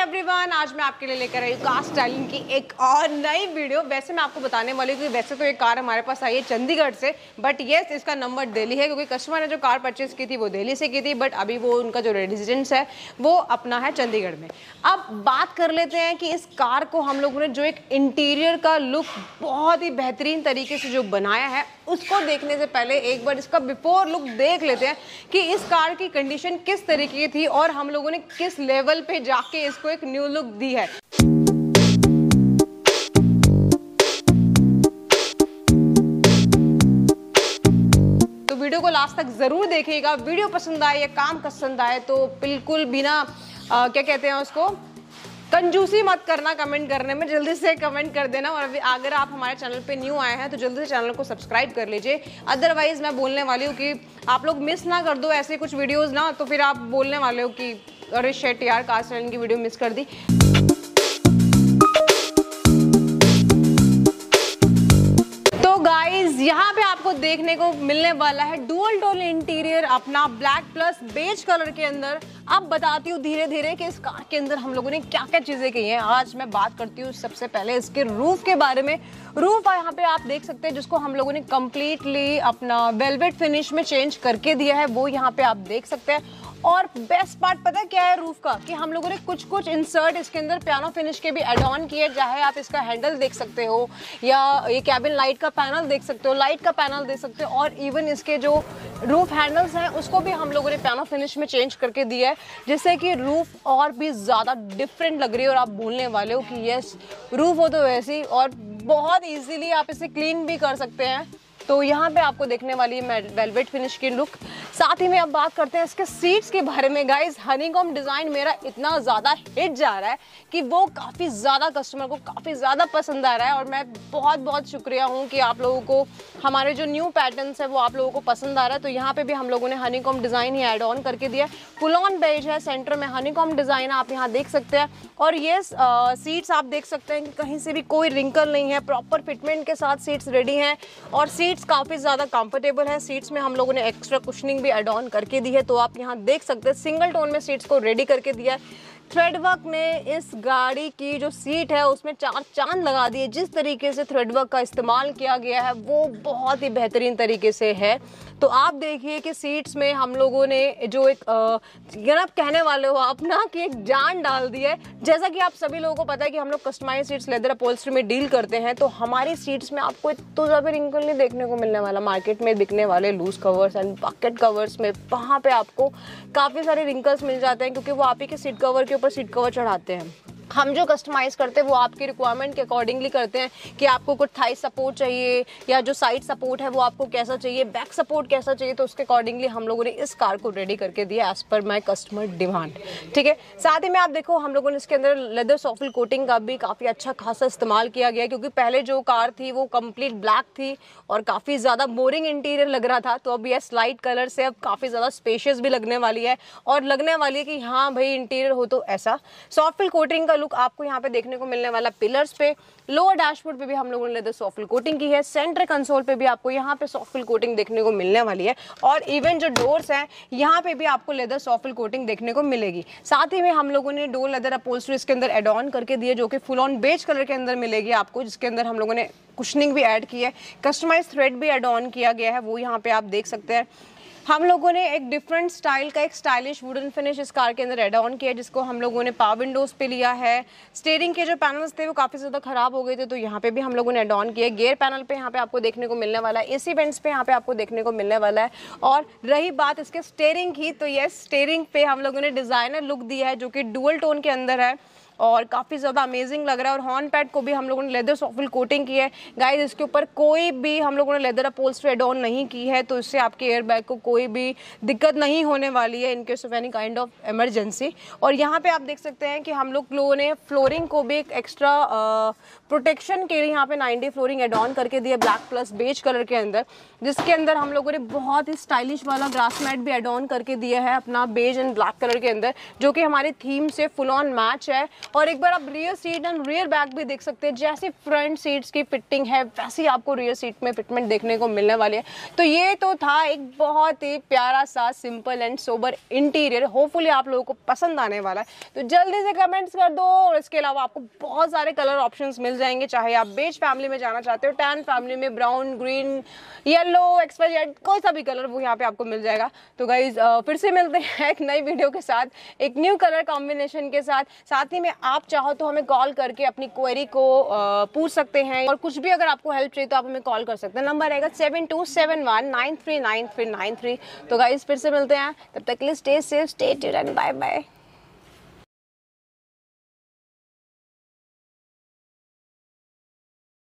Everyone, आज मैं आपके लिए लेकर आई हूँ कार स्टाइलिंग की एक और नई वीडियो। वैसे मैं आपको बताने वाली हूँ कि वैसे तो ये कार हमारे पास आई है चंडीगढ़ से, बट येस इसका नंबर दिल्ली है क्योंकि कस्टमर ने जो कार परचेज की थी वो दिल्ली से की थी, बट अभी वो उनका जो रेजिडेंस है वो अपना है चंडीगढ़ में। अब बात कर लेते हैं कि इस कार को हम लोगों ने जो एक इंटीरियर का लुक बहुत ही बेहतरीन तरीके से जो बनाया है, उसको देखने से पहले एक बार इसका बिफोर लुक देख लेते हैं कि इस कार की कंडीशन किस तरीके की थी और हम लोगों ने किस लेवल पे जाके इसको एक न्यू लुक दी है। तो वीडियो को लास्ट तक जरूर देखिएगा। वीडियो पसंद आए या काम पसंद आए तो बिल्कुल बिना क्या कहते हैं उसको, कंजूसी मत करना कमेंट करने में, जल्दी से कमेंट कर देना। और अभी अगर आप हमारे चैनल पे न्यू आए हैं तो जल्दी से चैनल को सब्सक्राइब कर लीजिए, अदरवाइज मैं बोलने वाली हूँ कि आप लोग मिस ना कर दो ऐसे कुछ वीडियोस ना, तो फिर आप बोलने वाले हो कि अरे शेट यार कार स्टाइलिंग की वीडियो मिस कर दी। गाइज यहाँ पे आपको देखने को मिलने वाला है डुअल टोन इंटीरियर अपना ब्लैक प्लस बेज कलर के अंदर। अब बताती हूँ धीरे धीरे कि इस कार के अंदर हम लोगों ने क्या क्या चीज़ें की हैं। आज मैं बात करती हूँ सबसे पहले इसके रूफ के बारे में। रूफ यहाँ पे आप देख सकते हैं जिसको हम लोगों ने कम्प्लीटली अपना वेलवेट फिनिश में चेंज करके दिया है, वो यहाँ पे आप देख सकते हैं। और बेस्ट पार्ट पता क्या है रूफ का, कि हम लोगों ने कुछ कुछ इंसर्ट इसके अंदर पियानो फिनिश के भी एड ऑन किए, चाहे आप इसका हैंडल देख सकते हो या ये कैबिन लाइट का पैनल देख सकते हो, लाइट का पैनल देख सकते हो, और इवन इसके जो रूफ हैंडल्स हैं उसको भी हम लोगों ने पियानो फिनिश में चेंज करके दिया है, जिससे कि रूफ और भी ज़्यादा डिफरेंट लग रही है। और आप बोलने वाले हो कि येस रूफ हो तो वैसी, और बहुत ईजीली आप इसे क्लीन भी कर सकते हैं। तो यहाँ पे आपको देखने वाली है वेलवेट फिनिश की लुक। साथ ही में अब बात करते हैं इसके सीट्स के बारे में। गाइज हनीकॉम्ब डिज़ाइन मेरा इतना ज़्यादा हिट जा रहा है कि वो काफ़ी ज़्यादा कस्टमर को काफ़ी ज़्यादा पसंद आ रहा है, और मैं बहुत शुक्रिया हूँ कि आप लोगों को हमारे जो न्यू पैटर्न्स है वो आप लोगों को पसंद आ रहा है। तो यहाँ पे भी हम लोगों ने हनीकॉम्ब डिज़ाइन ही एड ऑन करके दिया है। फुल ऑन बेज है, सेंटर में हनीकॉम्ब डिज़ाइन आप यहाँ देख सकते हैं। और ये सीट्स आप देख सकते हैं कि कहीं से भी कोई रिंकल नहीं है, प्रॉपर फिटमेंट के साथ सीट्स रेडी हैं, और सीट्स काफ़ी ज़्यादा कंफर्टेबल है। सीट्स में हम लोगों ने एक्स्ट्रा कुशनिंग भी एड ऑन करके दी है, तो आप यहाँ देख सकते हैं सिंगल टोन में सीट्स को रेडी करके दिया है। थ्रेडवर्क ने इस गाड़ी की जो सीट है उसमें चार चांद लगा दिए। जिस तरीके से थ्रेडवर्क का इस्तेमाल किया गया है वो बहुत ही बेहतरीन तरीके से है। तो आप देखिए कि सीट्स में हम लोगों ने जो एक आप कहने वाले हो अपना कि एक जान डाल दी है। जैसा कि आप सभी लोगों को पता है कि हम लोग कस्टमाइज सीट्स लेदर अपॉल्स्ट्री में डील करते हैं, तो हमारी सीट्स में आपको इतना ज़्यादा रिंकल नहीं देखने को मिलने वाला। मार्केट में बिकने वाले loose covers and pocket covers में वहाँ पर आपको काफ़ी सारे रिंकल्स मिल जाते हैं, क्योंकि वो आप ही के सीट कवर के पर सीट कवर चढ़ाते हैं। हम जो कस्टमाइज़ करते हैं वो आपकी रिक्वायरमेंट के अकॉर्डिंगली करते हैं कि आपको कुछ थाई सपोर्ट चाहिए या जो साइड सपोर्ट है वो आपको कैसा चाहिए, बैक सपोर्ट कैसा चाहिए, तो उसके अकॉर्डिंगली हम लोगों ने इस कार को रेडी करके दिया as per my customer demand. ठीक है, साथ ही में आप देखो हम लोगों ने इसके अंदर लेदर सॉफ्टवुड कोटिंग का भी काफ़ी अच्छा खासा इस्तेमाल किया गया, क्योंकि पहले जो कार थी वो कम्प्लीट ब्लैक थी और काफ़ी ज़्यादा बोरिंग इंटीरियर लग रहा था, तो अब यह लाइट कलर से अब काफ़ी ज़्यादा स्पेशियस भी लगने वाली है और लगने वाली है कि हाँ भाई इंटीरियर हो तो ऐसा। सॉफ्टवुड कोटिंग लुक आपको यहाँ पे देखने को मिलने वाला। पिलर्स पे, लोअर डैशबोर्ड पे भी हम लोगों ने लेदर सॉफ्टवुड कोटिंग की है, सेंटर कंसोल पे भी आपको यहाँ पे सॉफ्टवुड कोटिंग देखने को मिलने वाली है, और इवन जो डोर्स हैं यहाँ पे भी आपको लेदर सॉफ्टवुड कोटिंग देखने को मिलेगी। साथ ही में हम लोगों ने डोर लेदर अपहोल्स्ट्री इसके अंदर एड ऑन करके दिए, जो कि फुल ऑन बेज कलर के अंदर मिलेगी आपको, जिसके अंदर हम लोगों ने कुशनिंग भी ऐड की है, कस्टमाइज थ्रेड भी एड ऑन किया गया है, वो यहाँ पे आप देख सकते हैं। हम लोगों ने एक डिफरेंट स्टाइल का एक स्टाइलिश वुडन फिनिश इस कार के अंदर एड ऑन किया, जिसको हम लोगों ने पावर विंडोज़ पे लिया है। स्टीयरिंग के जो पैनल्स थे वो काफ़ी ज़्यादा ख़राब हो गए थे, तो यहाँ पे भी हम लोगों ने एड ऑन किया। गियर पैनल पे यहाँ पे आपको देखने को मिलने वाला है, एसी वेंट्स पे यहाँ पे आपको देखने को मिलने वाला है। और रही बात इसके स्टीयरिंग की, तो येस स्टीयरिंग पे हम लोगों ने डिज़ाइनर लुक दिया है जो कि डुअल टोन के अंदर है और काफ़ी ज़्यादा अमेजिंग लग रहा है। और हॉर्न पैड को भी हम लोगों ने लेदर सॉफ्टवुड कोटिंग की है। गाइस इसके ऊपर कोई भी हम लोगों ने लेदर अपहोल्स्ट्री एड ऑन नहीं की है, तो इससे आपके एयरबैग को कोई भी दिक्कत नहीं होने वाली है in case of any kind of emergency. और यहाँ पे आप देख सकते हैं कि हम लोगों ने फ्लोरिंग को भी एक एक्स्ट्रा प्रोटेक्शन के लिए यहाँ पे 90 फ्लोरिंग एड ऑन करके दिया ब्लैक प्लस बेज कलर के अंदर, जिसके अंदर हम लोगों ने बहुत ही स्टाइलिश वाला ग्रास मैट भी एड ऑन करके दिया है अपना बेज एंड ब्लैक कलर के अंदर, जो कि हमारे थीम से फुल ऑन मैच है। और एक बार आप rear seat and rear back भी देख सकते हैं, जैसे फ्रंट सीट्स की फिटिंग है वैसे ही आपको रियर सीट में फिटमेंट देखने को मिलने वाली है। तो ये तो था एक बहुत ही प्यारा सा simple and sober interior, hopefully आप लोगों को पसंद आने वाला है। तो जल्दी से कमेंट्स कर दो। और इसके अलावा आपको बहुत सारे कलर ऑप्शंस मिल जाएंगे, चाहे आप बेज फैमिली में जाना चाहते हो, टैन फैमिली में ब्राउन, ग्रीन, येलो, एक्सपायर, कोई सा भी कलर वो यहाँ पे आपको मिल जाएगा। तो गाइज फिर से मिलते हैं एक नई वीडियो के साथ, एक न्यू कलर कॉम्बिनेशन के साथ। साथ ही में आप चाहो तो हमें कॉल करके अपनी क्वेरी को पूछ सकते हैं, और कुछ भी अगर आपको हेल्प चाहिए तो आप हमें कॉल कर सकते हैं। नंबर रहेगा 7271939393। तो गाइज फिर से मिलते हैं, तब तक के लिए stay safe, stay tuned and bye bye.